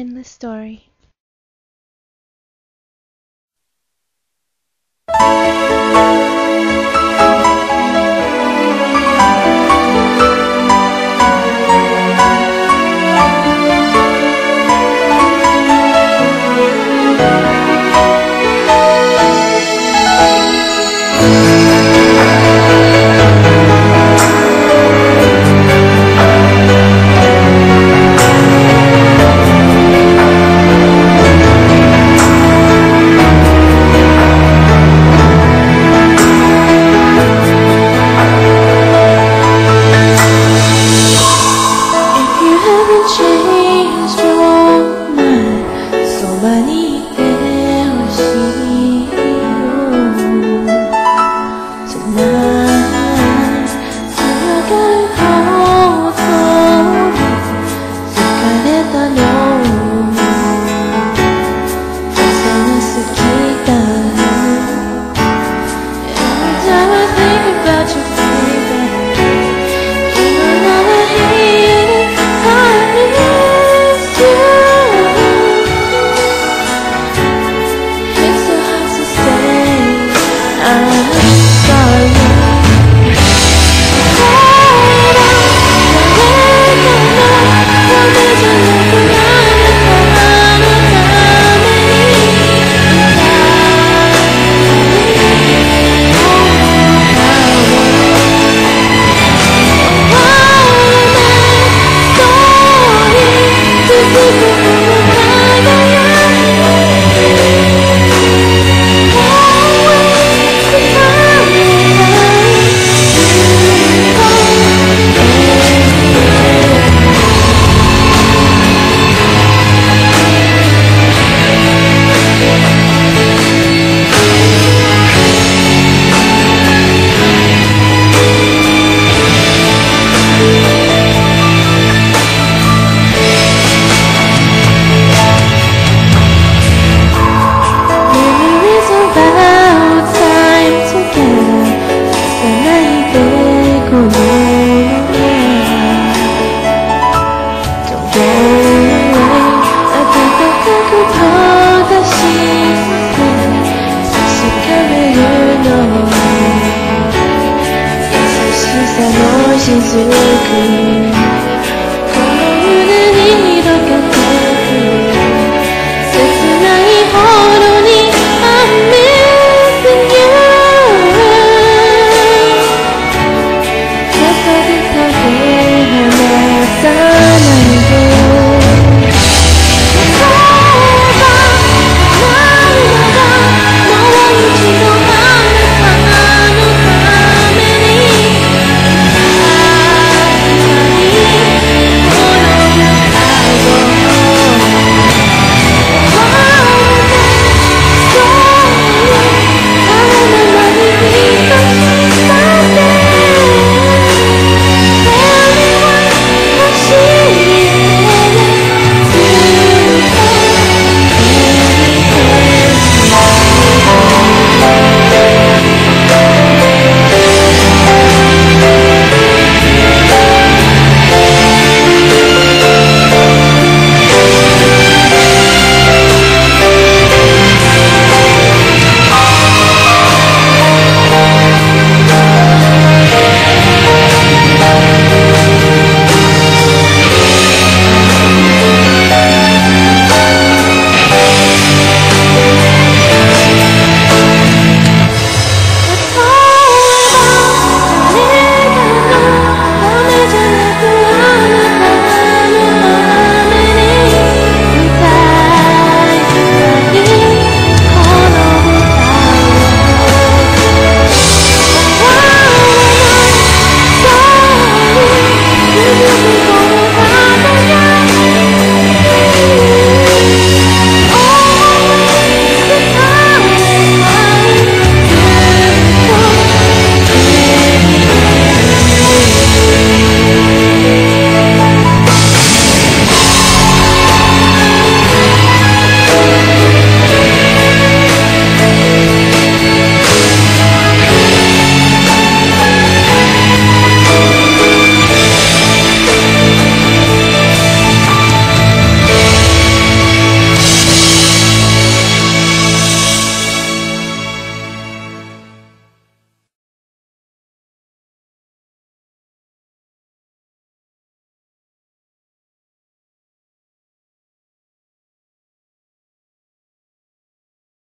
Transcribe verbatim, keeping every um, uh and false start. Endless Story. She's really good.